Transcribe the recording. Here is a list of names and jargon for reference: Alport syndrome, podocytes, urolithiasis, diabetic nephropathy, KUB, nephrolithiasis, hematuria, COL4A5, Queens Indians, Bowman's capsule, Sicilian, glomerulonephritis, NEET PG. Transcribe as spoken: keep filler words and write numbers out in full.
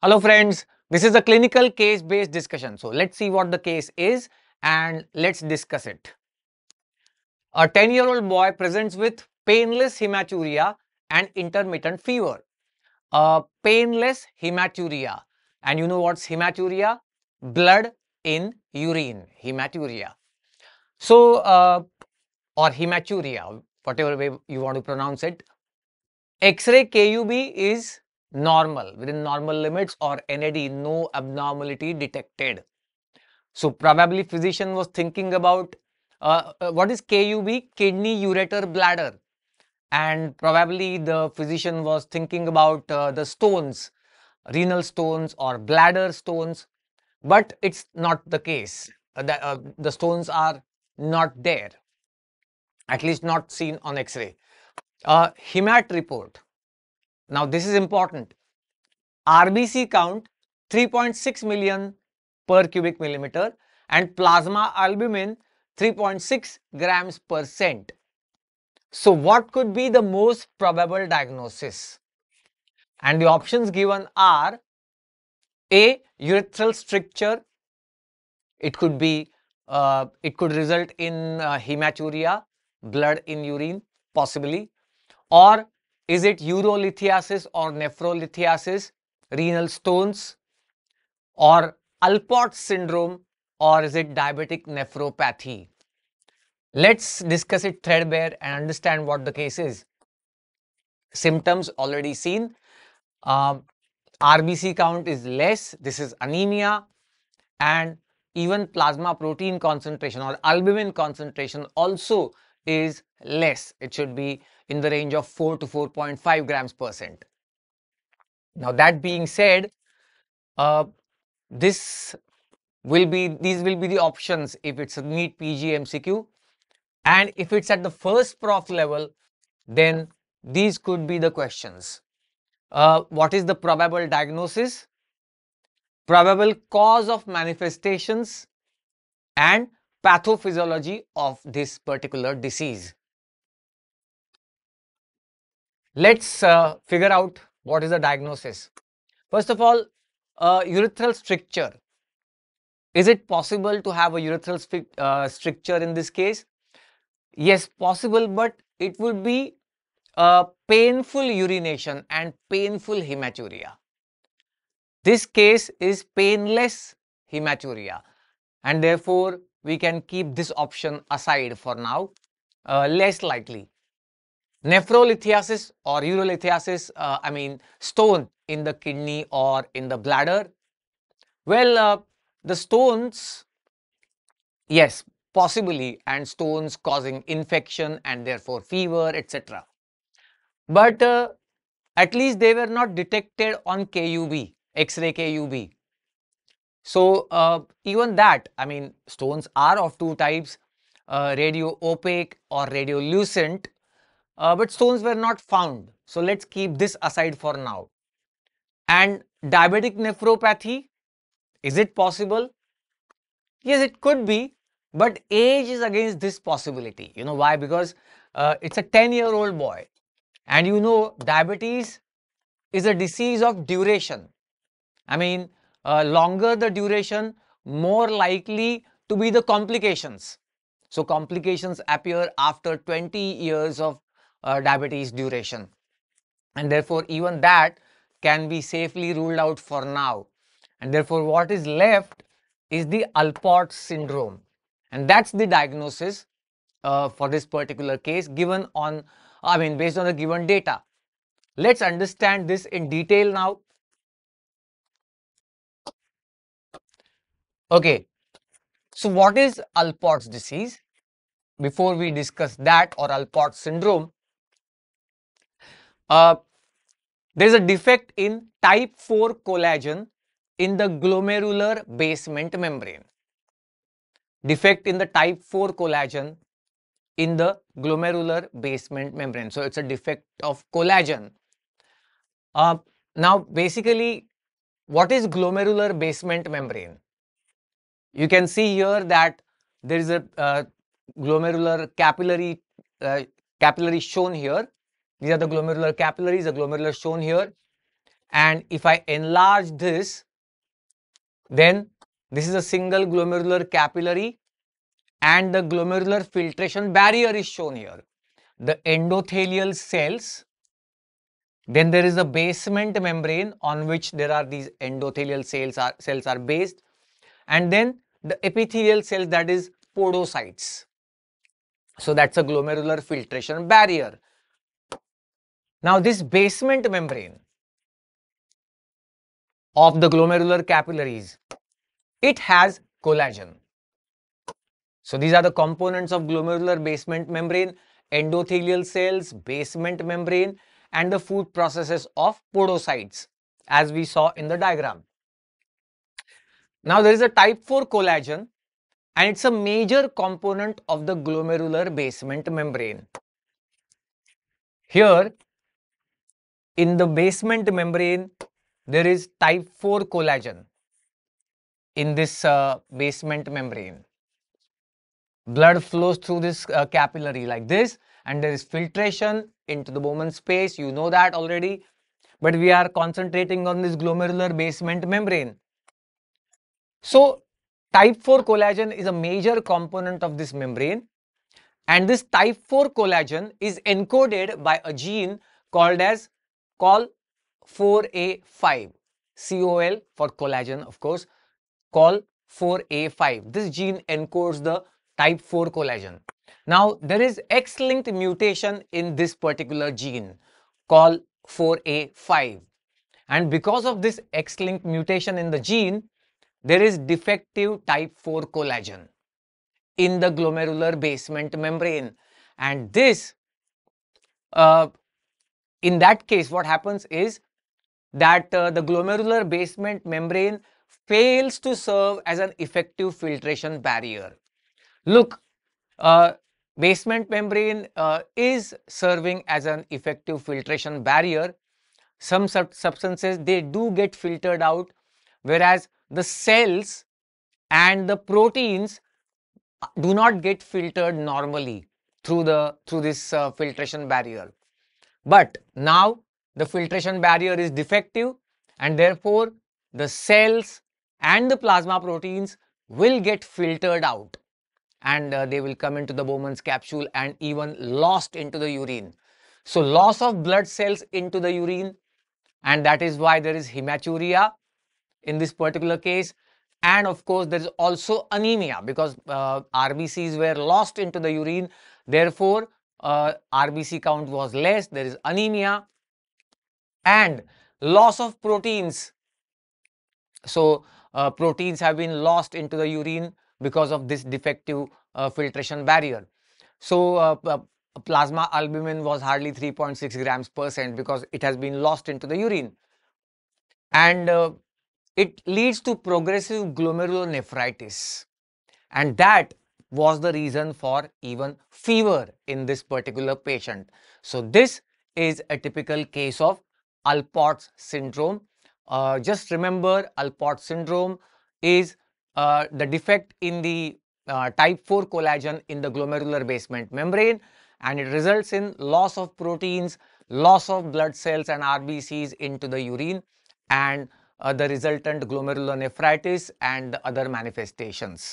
Hello friends, this is a clinical case based discussion. So let's see what the case is and let's discuss it. A ten year old boy presents with painless hematuria and intermittent fever. A painless hematuria. And you know what's hematuria? Blood in urine, hematuria. So, uh, or hematuria, whatever way you want to pronounce it. X-ray K U B is normal, within normal limits, or N A D, no abnormality detected. So probably physician was thinking about uh, uh, what is K U B? Kidney, ureter, bladder, and probably the physician was thinking about uh, the stones, renal stones or bladder stones, but it's not the case. Uh, the, uh, the stones are not there, at least not seen on X-ray. Uh, Hemat report. Now, this is important. R B C count three point six million per cubic millimeter and plasma albumin three point six grams per cent. So, what could be the most probable diagnosis? And the options given are A. Urethral stricture. It could be, uh, it could result in uh, hematuria, blood in urine, possibly. Or is it urolithiasis or nephrolithiasis, renal stones, or Alport syndrome, or is it diabetic nephropathy? Let's discuss it threadbare and understand what the case is. Symptoms already seen. Uh, R B C count is less. This is anemia, and even plasma protein concentration or albumin concentration also is less. It should be in the range of four to four point five grams per cent. Now that being said, uh, this will be, these will be the options if it's a NEET P G M C Q, and if it's at the first prof level, then these could be the questions. Uh, what is the probable diagnosis, probable cause of manifestations, and pathophysiology of this particular disease. Let's uh, figure out what is the diagnosis. First of all, uh, urethral stricture. Is it possible to have a urethral uh, stricture in this case? Yes, possible, but it would be uh, painful urination and painful hematuria. This case is painless hematuria, and therefore we can keep this option aside for now, uh, less likely. Nephrolithiasis or urolithiasis, uh, I mean stone in the kidney or in the bladder. Well, uh, the stones, yes, possibly, and stones causing infection and therefore fever, et cetera. But uh, at least they were not detected on K U B, X-ray K U B. So, uh, even that, I mean, stones are of two types, uh, radio-opaque or radiolucent, uh, but stones were not found. So, let's keep this aside for now. And diabetic nephropathy, is it possible? Yes, it could be, but age is against this possibility. You know why? Because uh, it's a ten year old boy, and you know diabetes is a disease of duration. I mean, Uh, longer the duration, more likely to be the complications. So complications appear after twenty years of uh, diabetes duration, and therefore even that can be safely ruled out for now, and therefore what is left is the Alport syndrome, and that's the diagnosis uh, for this particular case given on, I mean based on the given data. Let's understand this in detail now. Okay, so what is Alport's disease? Before we discuss that, or Alport syndrome, uh, there is a defect in type four collagen in the glomerular basement membrane. Defect in the type four collagen in the glomerular basement membrane. So, it's a defect of collagen. Uh, now, basically, what is glomerular basement membrane? You can see here that there is a uh, glomerular capillary, uh, capillary shown here. These are the glomerular capillaries, the glomerular shown here. and if I enlarge this, then this is a single glomerular capillary and the glomerular filtration barrier is shown here. The endothelial cells, then there is a basement membrane on which there are these endothelial cells are, cells are based, and then the epithelial cells, that is podocytes. So that's a glomerular filtration barrier. Now this basement membrane of the glomerular capillaries, it has collagen. So these are the components of glomerular basement membrane: endothelial cells, basement membrane, and the food processes of podocytes, as we saw in the diagram. Now there is a type four collagen, and it's a major component of the glomerular basement membrane. Here in the basement membrane, there is type four collagen in this uh, basement membrane. Blood flows through this uh, capillary like this, and there is filtration into the Bowman's space. You know that already, but we are concentrating on this glomerular basement membrane. So type four collagen is a major component of this membrane, and this type four collagen is encoded by a gene called as C O L four A five, C O L for collagen, of course, C O L four A five. This gene encodes the type four collagen. Now there is X-linked mutation in this particular gene, C O L four A five, and because of this X-linked mutation in the gene, there is defective type four collagen in the glomerular basement membrane, and this, uh, in that case, what happens is that uh, the glomerular basement membrane fails to serve as an effective filtration barrier. Look, uh, basement membrane uh, is serving as an effective filtration barrier. Some sub substances, they do get filtered out, whereas the cells and the proteins do not get filtered normally through the through this uh, filtration barrier. But now the filtration barrier is defective, and therefore the cells and the plasma proteins will get filtered out, and uh, they will come into the Bowman's capsule and even lost into the urine. So loss of blood cells into the urine, and that is why there is hematuria in this particular case, and of course there is also anemia, because uh, R B Cs were lost into the urine, therefore uh, R B C count was less, there is anemia, and loss of proteins. So uh, proteins have been lost into the urine because of this defective uh, filtration barrier. So uh, plasma albumin was hardly three point six grams per cent because it has been lost into the urine, and uh, it leads to progressive glomerulonephritis, and that was the reason for even fever in this particular patient. So this is a typical case of Alport syndrome. Uh, just remember, Alport syndrome is uh, the defect in the uh, type four collagen in the glomerular basement membrane, and it results in loss of proteins, loss of blood cells and R B Cs into the urine, and Uh, the resultant glomerulonephritis and the other manifestations.